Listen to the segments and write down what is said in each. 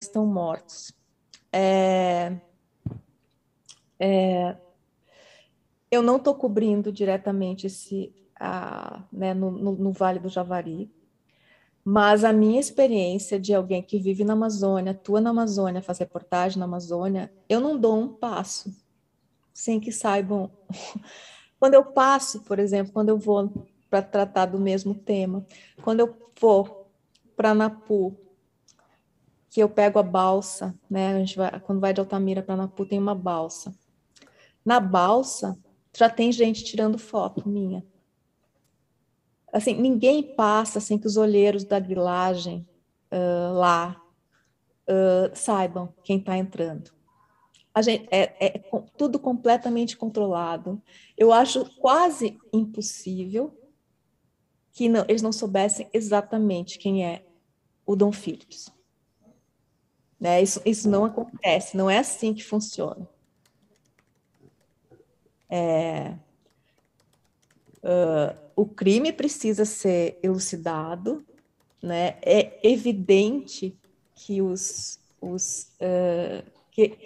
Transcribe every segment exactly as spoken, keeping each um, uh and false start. estão mortos. É, é, eu não estou cobrindo diretamente esse, a, né, no, no, no Vale do Javari, mas a minha experiência de alguém que vive na Amazônia, atua na Amazônia, faz reportagem na Amazônia, eu não dou um passo sem que saibam. Quando eu passo, por exemplo, quando eu vou para tratar do mesmo tema, quando eu vou para Anapu, que eu pego a balsa, né? A gente vai, quando vai de Altamira para Anapu, tem uma balsa. Na balsa, já tem gente tirando foto minha. Assim, ninguém passa sem que os olheiros da grilagem uh, lá uh, saibam quem está entrando. A gente, é, é tudo completamente controlado. Eu acho quase impossível que não, eles não soubessem exatamente quem é o Dom Phillips. Né? Isso, isso não acontece, não é assim que funciona. É, uh, o crime precisa ser elucidado, né? É evidente que os... os uh, que,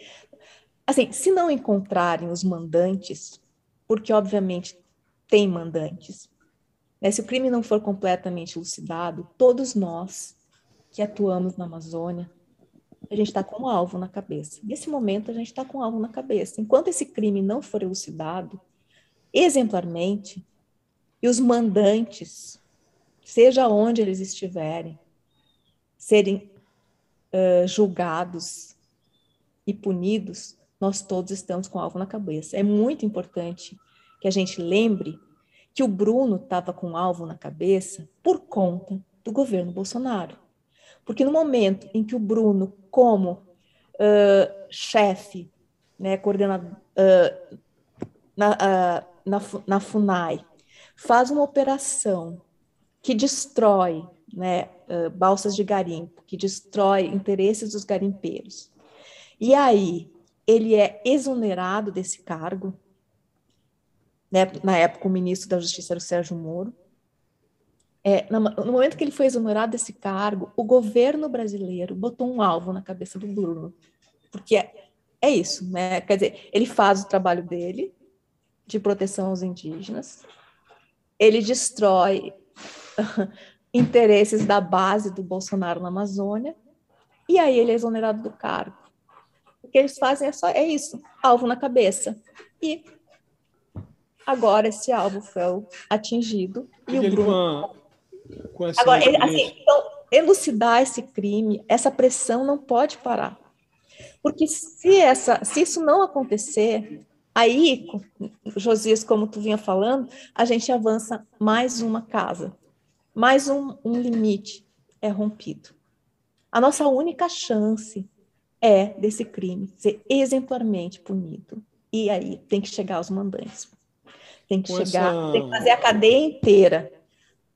assim, se não encontrarem os mandantes, porque, obviamente, tem mandantes, né? Se o crime não for completamente elucidado, todos nós que atuamos na Amazônia, a gente está com um alvo na cabeça. Nesse momento, a gente está com um alvo na cabeça. Enquanto esse crime não for elucidado, exemplarmente, e os mandantes, seja onde eles estiverem, serem uh, julgados e punidos, nós todos estamos com alvo na cabeça. É muito importante que a gente lembre que o Bruno estava com alvo na cabeça por conta do governo Bolsonaro. Porque no momento em que o Bruno, como uh, chefe, né, coordenador uh, na, uh, na, na FUNAI, faz uma operação que destrói, né, uh, balsas de garimpo, que destrói interesses dos garimpeiros, e aí ele é exonerado desse cargo, né, na época o ministro da Justiça era o Sérgio Moro. É, no momento que ele foi exonerado desse cargo, o governo brasileiro botou um alvo na cabeça do Bruno, porque é, é isso, né? Quer dizer, ele faz o trabalho dele de proteção aos indígenas, ele destrói interesses da base do Bolsonaro na Amazônia, e aí ele é exonerado do cargo. O que eles fazem é só é isso, alvo na cabeça. E agora esse alvo foi atingido e, e o Bruno... Com essa Agora, assim, então, elucidar esse crime, essa pressão não pode parar. Porque se, essa, se isso não acontecer, aí, Josias, como tu vinha falando, a gente avança mais uma casa, mais um, um limite é rompido. A nossa única chance é desse crime ser exemplarmente punido. E aí tem que chegar aos mandantes. Tem que Com chegar, essa... tem que fazer a cadeia inteira.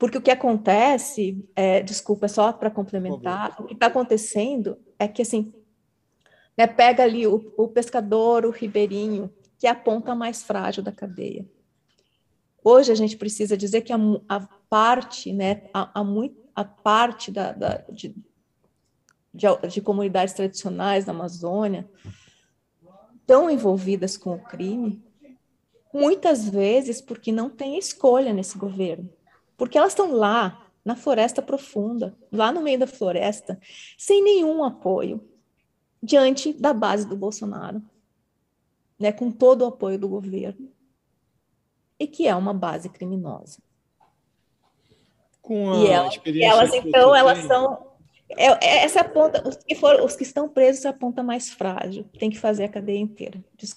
Porque o que acontece, é, desculpa, é só para complementar, o que está acontecendo é que, assim, né, pega ali o, o pescador, o ribeirinho, que é a ponta mais frágil da cadeia. Hoje a gente precisa dizer que a, a parte, né, a, a, muito, a parte da, da, de, de, de comunidades tradicionais da Amazônia tão envolvidas com o crime, muitas vezes porque não tem escolha nesse governo. Porque elas estão lá, na floresta profunda, lá no meio da floresta, sem nenhum apoio, diante da base do Bolsonaro, né, com todo o apoio do governo, e que é uma base criminosa. Com a e ela, experiência elas, então, elas são... É, essa é a ponta, os que, for, os que estão presos é a ponta mais frágil, tem que fazer a cadeia inteira. Desculpa.